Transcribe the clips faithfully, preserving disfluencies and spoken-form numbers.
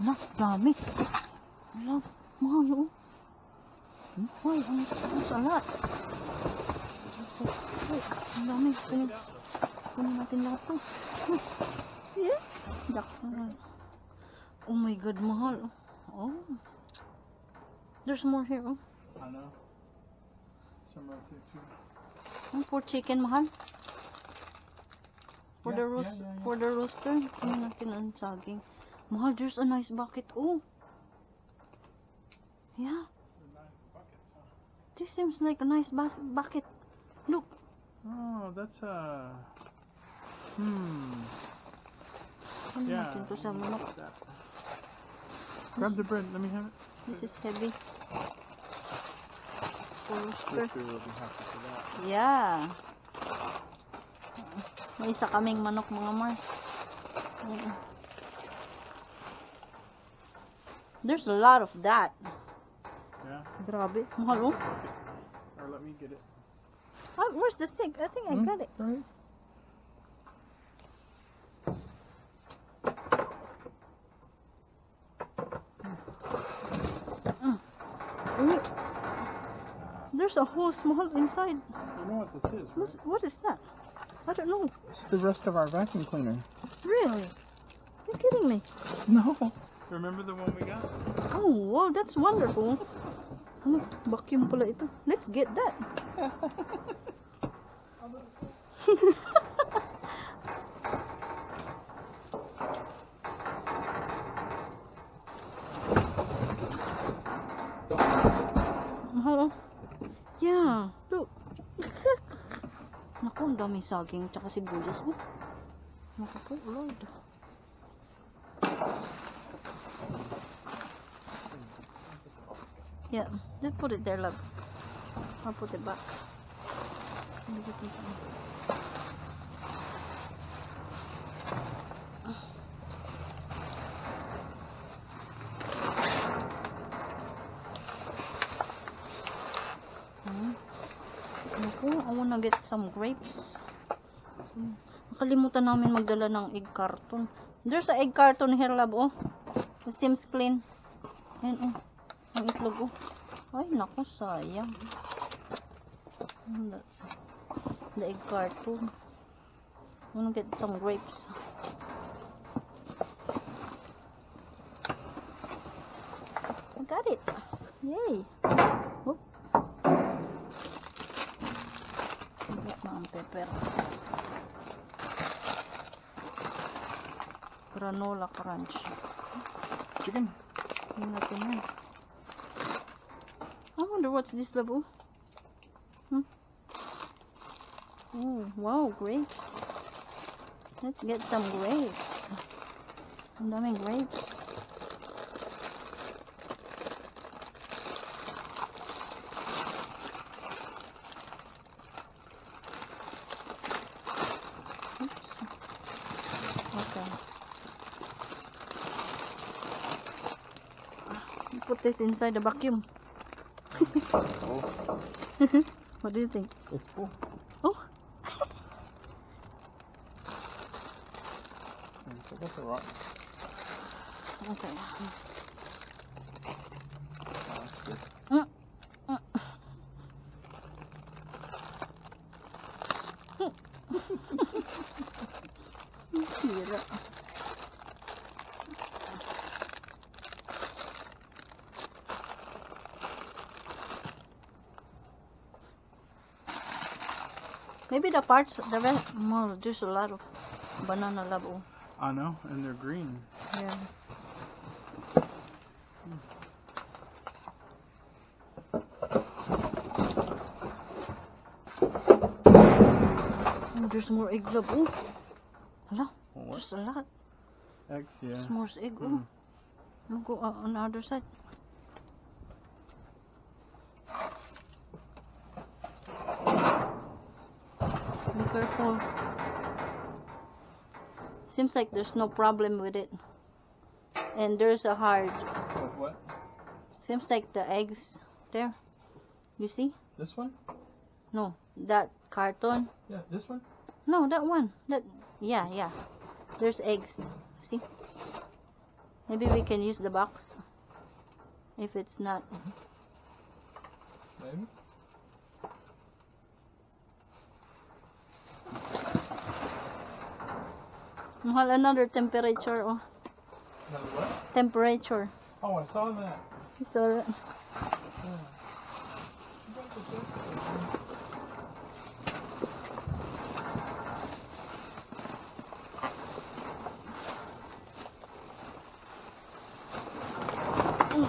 Hala, dami. Hala, Mahalo. Why? That's a lot. Ang dami. Kunin natin lahat ito. Yeah. Oh my God, Mahalo. Oh. There's more here. Oh. I know. Some right there too. And for chicken, Mahal. For yeah, the roast, yeah, yeah, yeah. for the roaster, kunin natin ang saging. Mahal, there's a nice bucket. Oh. Yeah. This seems like a nice bas bucket. Look. Oh, that's a. Hmm. Yeah. Grab the bread. Let me have it. This is heavy. Roaster. Will be happy for that. Yeah. May isa kaming manok, mga Mars. Yeah. There's a lot of that. Grabe. Mahalo. Or let me get it. Oh, where's the stick? I think mm-hmm. I got it. Right. Mm. Mm. There's a whole small inside. You know what this is, right? What's, what is that? I don't know. It's the rest of our vacuum cleaner. Really? You're kidding me. No. Remember the one we got? Oh, wow, that's wonderful. Ano, vacuum pala ito. Let's get that. Hello. Yeah, look. Naku, ang dami saging tsaka sibuyas. Oh. Naku po, Lord. Yeah, just put it there, love. I'll put it back. I wanna get some grapes. Nakalimutan namin magdala ng egg carton. There's an egg carton here, love. Oh, it seems clean. And oh. Ang itlog ko. Oh. Ay, naku, sayang. That's the egg carton. I'm gonna get some grapes. I got it. Yay. Oh. Get na ang pepper. Granola crunch. Chicken. Hindi natin yan. I wonder what's this level. Hmm. Oh, wow, grapes. Let's get some grapes. I'm loving grapes. Oops. Okay. Put this inside the vacuum. What do you think? It's full. Oh! That's a rock. Okay. Mm. Mm. Maybe the parts, the rest, more, there's a lot of banana level. I know, and they're green. Yeah. Mm. There's more egg level. Hello? What? There's a lot. Eggs, yeah. There's more egg level. Mm. Go uh, on the other side. Careful. Seems like there's no problem with it. And there's a hard. With what? Seems like the eggs there. You see? This one? No, that carton. Yeah, this one? No, that one. That yeah, yeah. There's eggs. See? Maybe we can use the box if it's not. Maybe. Mahal, another temperature. Oh. Another what? Temperature. Oh, I saw that. You saw that. Yeah.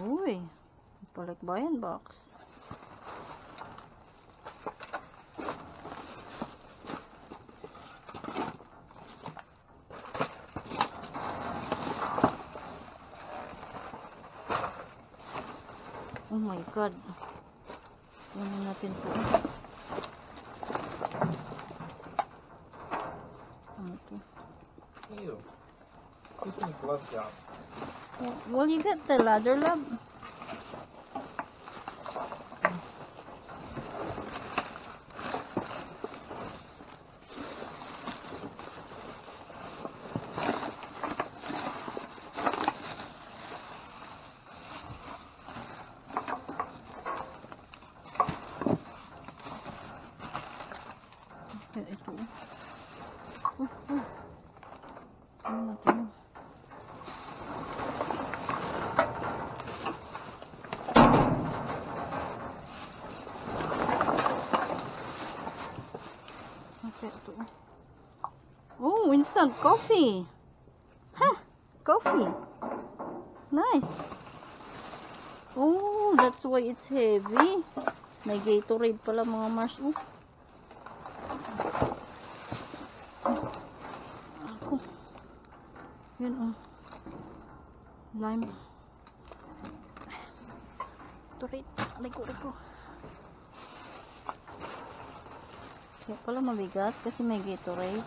Uy, palakbayan box. Oh my God. Ano natin po? Ano to? Ew. This is a glove job. Well, you get the ladder, love. Oh, instant coffee. Huh, coffee. Nice. Oh, that's why it's heavy. May Gatorade pala mga Mars. Oh. Ako. Yun oh. Lime. Gatorade. Gatorade ko. Kaya pala mabigat kasi may Gatorade.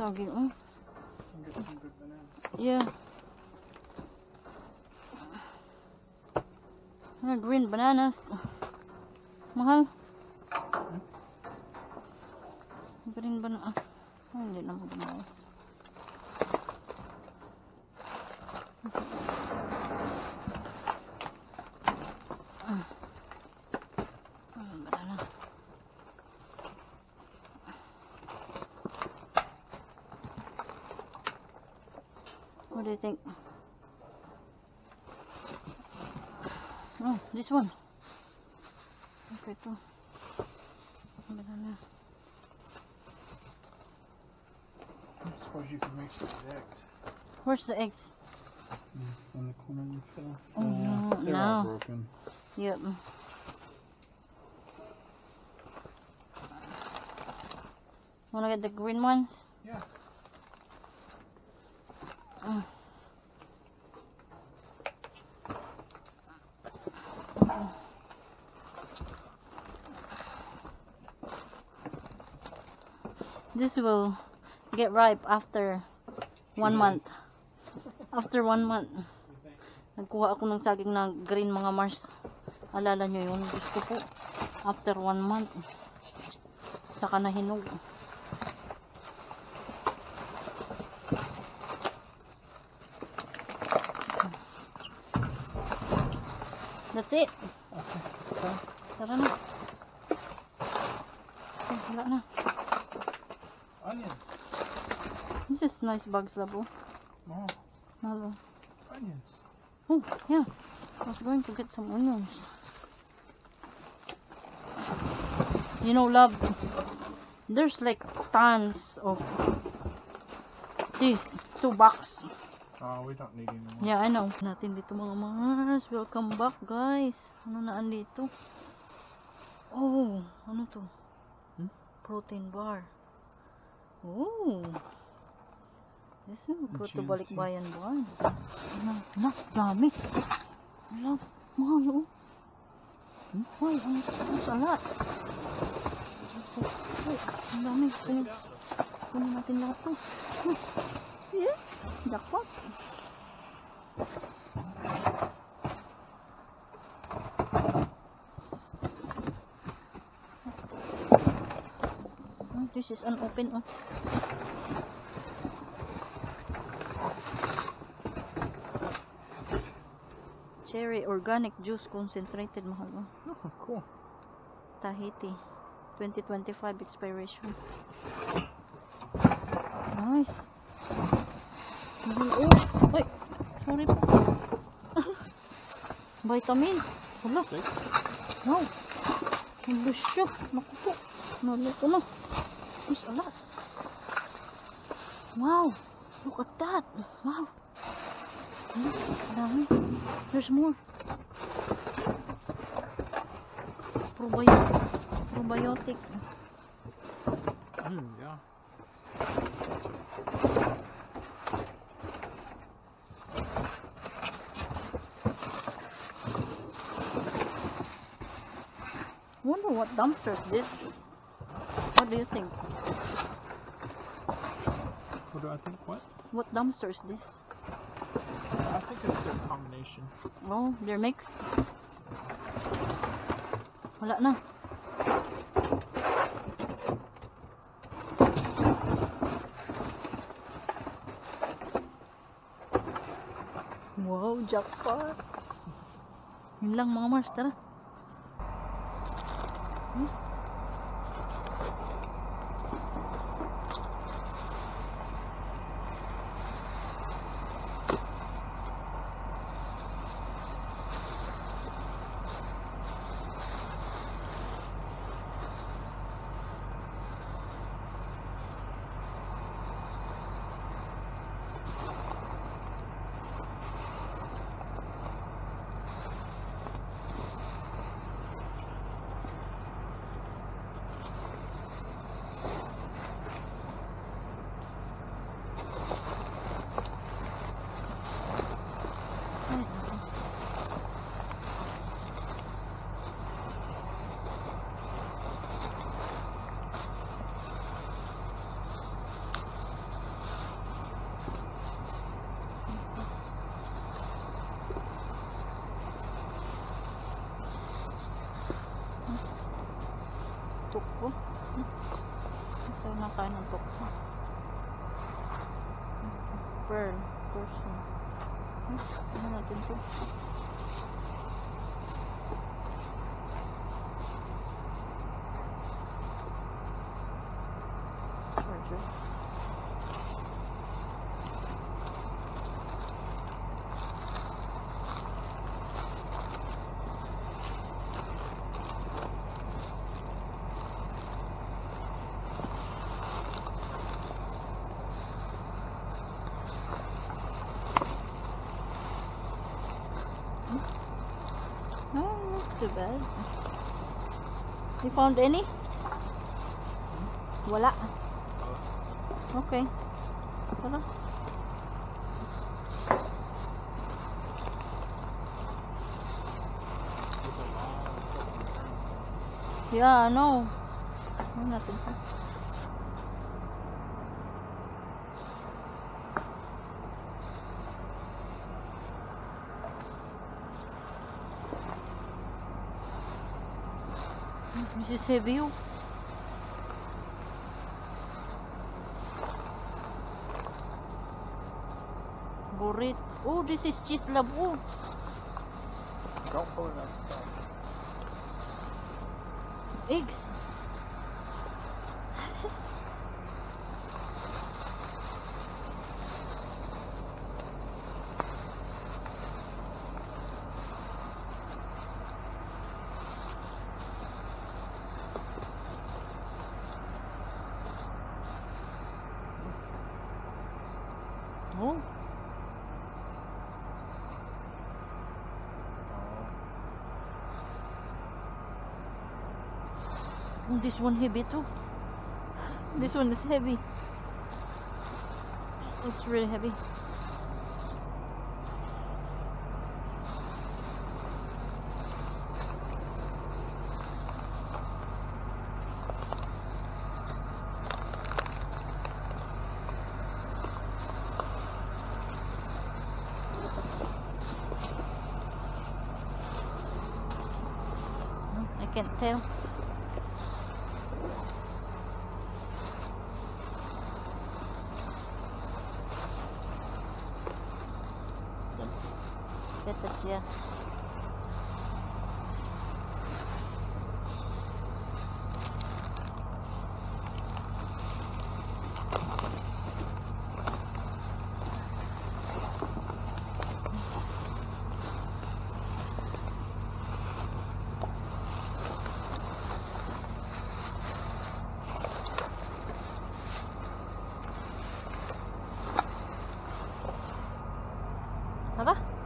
Soggy, mm. Yeah. Uh, green bananas. Mahal. Hmm? Green banana. Oh, hindi na magmahal. What do you think? Oh, this one. Okay, too. Banana. I suppose you can make these eggs. Where's the eggs? In the corner you fell. Oh, no, no. They're all broken. Yep. Wanna get the green ones? Yeah. Mm. Mm. This will get ripe after one month. After one month, nagkuha ako ng saging na green, mga Mars. Alala nyo yun, gusto po. After one month, saka na hinog. That's it. Tara na. Wala na. Onions. This is nice bags, labo. Oh. Hello. Onions. Oh, yeah. I was going to get some onions. You know, love, there's like tons of these two bucks. Uh, we don't need any more. Yeah, I know. Natin dito, mga Mars. Welcome back, guys. Ano na andito? Oh, ano to? Hmm? Protein bar. Oh. This is good to balikbayan ba? Ano? Ano? Dami. Ano? Mahalo. Hmm? Ay, ano? There's a lot. Ay, ang dami. Kunin natin lahat to. Yeah. Jackpot. Oh, this is unopened. Oh. Cherry organic juice concentrated, mahalo. Oh, cool. Tahiti, twenty twenty-five expiration. Nice. Oh, ay, sorry po. Vitamin. Wala. No. Hindi siya. Naku po. Nalit ko na. There's a lot. Wow. Look at that. Wow. Dami. There's more. Probiotic. Probiotic. Mm, yeah. Wonder what dumpster is this? What do you think? What do I think? What? What dumpster is this? I think it's a combination. Oh, they're mixed. Wala na. Wow, jackpot! Yun lang, mga Mars, tara. Tukpo. Ito na kain ng tukpo. Pearl. Person. Ano natin ito? Too bad. You found any? Wala. Okay. Wala. Yeah, no. Nothing. recebeu. Burrito. Oh, this is cheese labu. Don't pull that. Eggs. Oh. This one heavy too. This one is heavy. It's really heavy. I can't tell. That's yeah. Huh?